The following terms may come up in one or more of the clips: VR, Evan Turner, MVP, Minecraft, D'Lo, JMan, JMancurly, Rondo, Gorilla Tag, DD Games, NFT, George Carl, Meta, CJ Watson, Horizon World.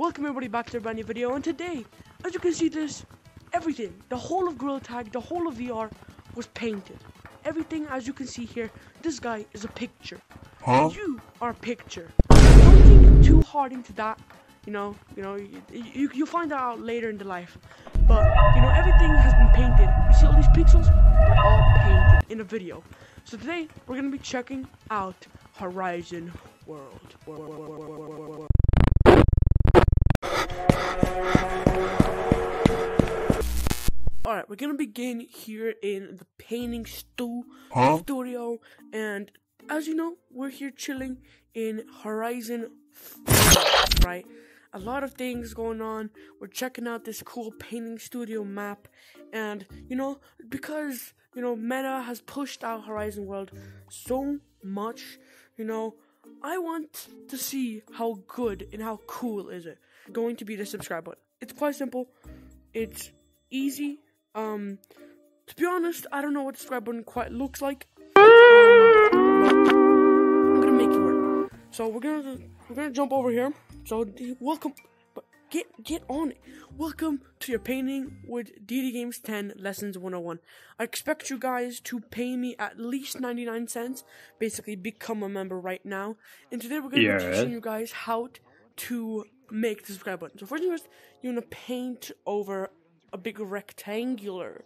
Welcome everybody back to a brand new video, and today, as you can see this, everything, the whole of Gorilla Tag, the whole of VR was painted. Everything, as you can see here, this guy is a picture. Huh? And you are a picture. Don't think too hard into that, you know, you'll find that out later in the life. But, you know, everything has been painted. You see all these pixels? They're all painted in a video. So today, we're going to be checking out Horizon World. Alright, we're gonna begin here in the painting studio, and as you know, we're here chilling in Horizon, right? A lot of things going on. We're checking out this cool painting studio map, and you know, because you know Meta has pushed out Horizon World so much, you know, I want to see how good and how cool is it going to be. The subscribe button, it's quite simple, it's easy. To be honest, I don't know what the subscribe button quite looks like. I'm gonna make it work. So we're gonna jump over here. So welcome, but get on it. Welcome to your painting with DD Games 10 Lessons 101. I expect you guys to pay me at least 99 cents. Basically, become a member right now. And today we're gonna be teaching you guys how to make the subscribe button. So first, you're gonna paint over a big rectangular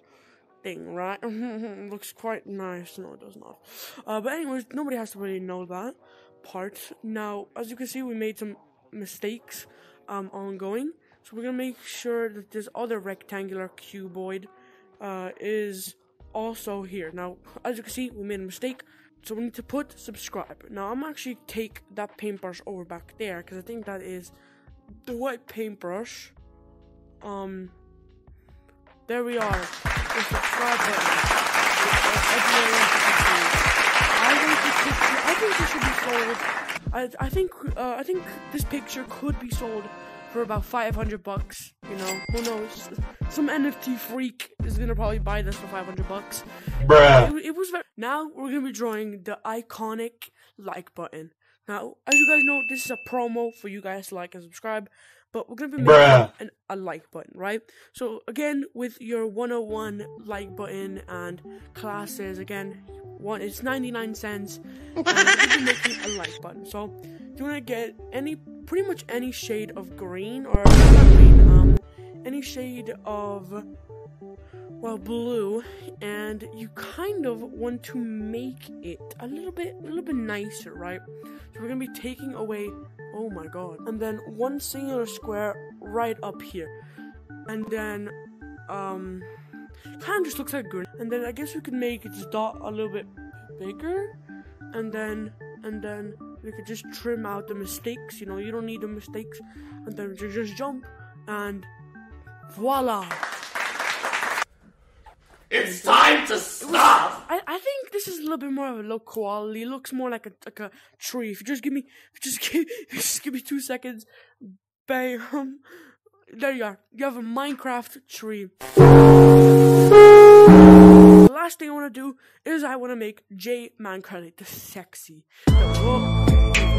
thing, right? Looks quite nice. No, it does not. But anyways, nobody has to really know that part. Now, as you can see, we made some mistakes ongoing. So we're gonna make sure that this other rectangular cuboid is also here. Now, as you can see, we made a mistake. So we need to put subscribe. Now, I'm actually take that paintbrush over back there because I think that is the white paintbrush. There we are. The subscribe button. I think this should be sold. I think this picture could be sold for about 500 bucks. You know, who knows? Some NFT freak is gonna probably buy this for 500 bucks. Bruh. It was. Now we're gonna be drawing the iconic like button. Now, as you guys know, this is a promo for you guys to like and subscribe. But we're going to be making a like button, right? So, again, with your 101 like button and classes, again, it's 99 cents. And we'll be making a like button. So, you want to get pretty much any shade of green, or not green, any shade of, well, blue. And you kind of want to make it a little bit nicer, right? So, we're going to be taking away... Oh my god. And then one singular square right up here. And then, kind of just looks like green. And then I guess we could make its dot a little bit bigger. And then we could just trim out the mistakes. You know, you don't need the mistakes. And then you just jump. And voila. It's time to stop! I think this is a little bit more of a low quality. It looks more like a tree. If you just give me 2 seconds, bam! There you are. You have a Minecraft tree. The last thing I want to do is I want to make JMancurly the sexy. We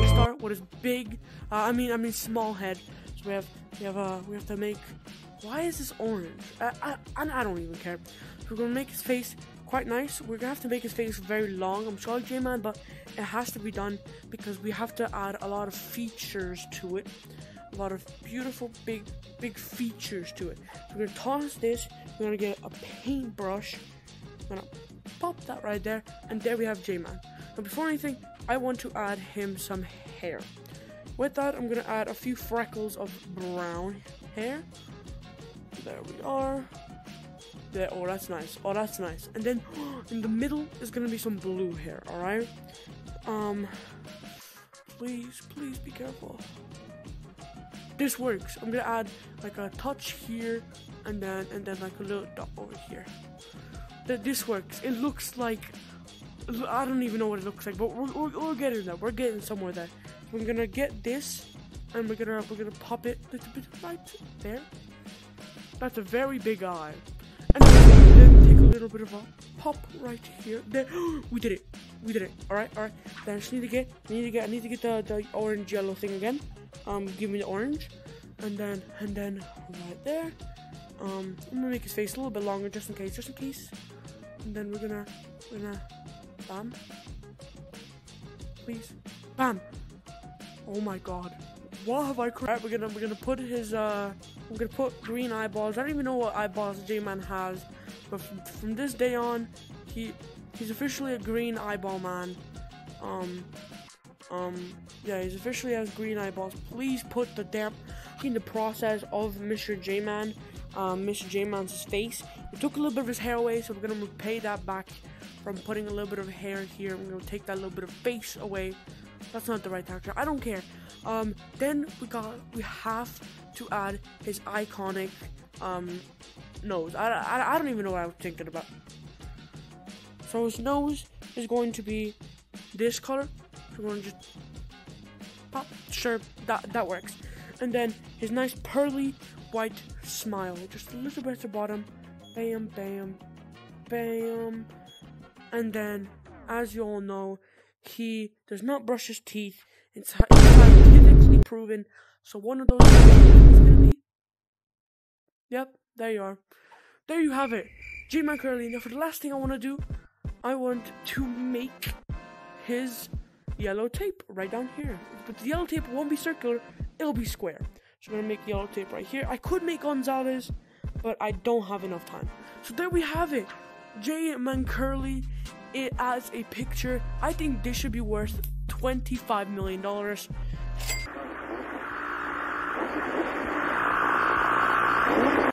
start with his big, I mean small head. So we have to make. Why is this orange? I don't even care. We're gonna make his face quite nice. We're gonna have to make his face very long. I'm sorry, JMan, but it has to be done because we have to add a lot of features to it. A lot of beautiful big features to it. We're gonna toss this. We're gonna get a paintbrush. I'm gonna pop that right there, and there we have JMan. Now, before anything, I want to add him some hair. With that, I'm gonna add a few freckles of brown hair. There we are. There, oh, that's nice. Oh, that's nice. And then in the middle is gonna be some blue hair. All right. Please be careful. This works. I'm gonna add like a touch here, and then like a little dot over here. This works. It looks like I don't even know what it looks like, but we're getting there. We're getting somewhere there. So I'm gonna get this, and we're gonna pop it a little bit right there. That's a very big eye. And then take a little bit of a pop right here. There, we did it. All right. Then I just need to get the orange yellow thing again. Give me the orange, and then right there. I'm gonna make his face a little bit longer, just in case. And then we're gonna bam. Please, bam. Oh my God, what have I created? We're gonna put his we're gonna put green eyeballs. I don't even know what eyeballs J-Man has, but from this day on, he's officially a green eyeball man. Yeah, he's officially has green eyeballs. Please put the damn in the process of Mr. J-Man, Mr. J-Man's face. We took a little bit of his hair away, so we're gonna repay that back from putting a little bit of hair here. We're gonna take that little bit of face away. That's not the right texture. I don't care. Then we have to add his iconic nose. I don't even know what I was thinking about. So his nose is going to be this color. We're gonna just pop. Sure, that works. And then his nice pearly white smile, just a little bit at the bottom. Bam, bam, bam. And then, as you all know, he does not brush his teeth. It's scientifically proven. So one of those is gonna be. Yep, there you are. There you have it, JMancurly. Now, for the last thing I want to do, I want to make his yellow tape right down here. But the yellow tape won't be circular; it'll be square. So I'm gonna make yellow tape right here. I could make Gonzalez, but I don't have enough time. So there we have it, JMancurly. It as a picture. I think this should be worth $25 million.